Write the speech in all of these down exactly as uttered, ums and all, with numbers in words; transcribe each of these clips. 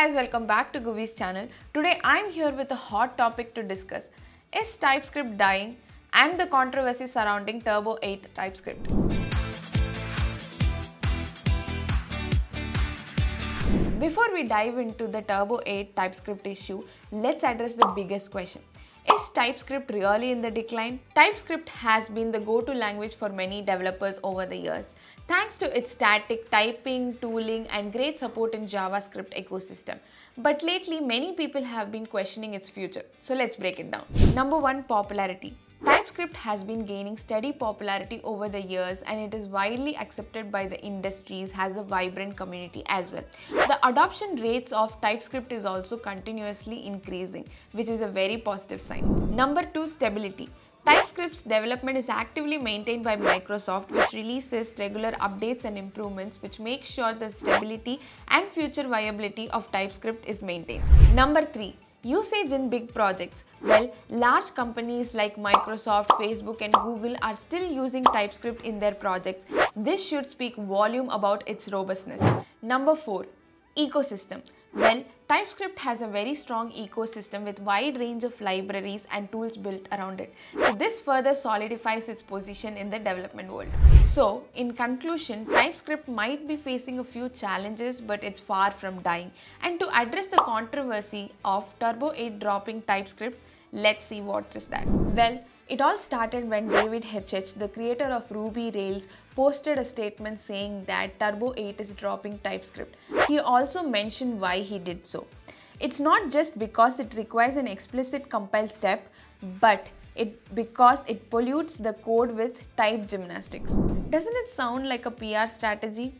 guys, welcome back to GUVI's channel. Today I'm here with a hot topic to discuss. Is TypeScript dying? And the controversy surrounding Turbo eight TypeScript. Before we dive into the Turbo eight TypeScript issue, let's address the biggest question. Is TypeScript really in the decline? TypeScript has been the go-to language for many developers over the years, thanks to its static typing, tooling, and great support in JavaScript ecosystem. But lately, many people have been questioning its future. So let's break it down. Number one, popularity. TypeScript has been gaining steady popularity over the years, and it is widely accepted by the industries, has a vibrant community as well. The adoption rates of TypeScript is also continuously increasing, which is a very positive sign. Number two, stability. TypeScript's development is actively maintained by Microsoft, which releases regular updates and improvements, which make sure the stability and future viability of TypeScript is maintained. Number three, usage in big projects. Well, large companies like Microsoft, Facebook, and Google are still using TypeScript in their projects. This should speak volume about its robustness. Number four, ecosystem. Well, TypeScript has a very strong ecosystem with wide range of libraries and tools built around it. So this further solidifies its position in the development world. So, in conclusion, TypeScript might be facing a few challenges, but it's far from dying. And to address the controversy of Turbo eight dropping TypeScript, let's see what is that. Well, it all started when David H H, the creator of Ruby Rails, posted a statement saying that Turbo eight is dropping TypeScript. He also mentioned why he did so. It's not just because it requires an explicit compile step, but it because it pollutes the code with type gymnastics. Doesn't it sound like a P R strategy?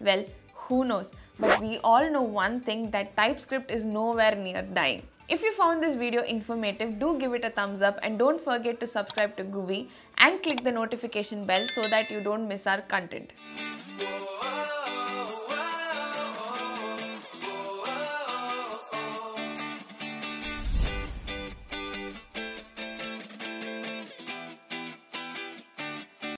Well, who knows? But we all know one thing, that TypeScript is nowhere near dying. If you found this video informative, do give it a thumbs up and don't forget to subscribe to GUVI and click the notification bell so that you don't miss our content.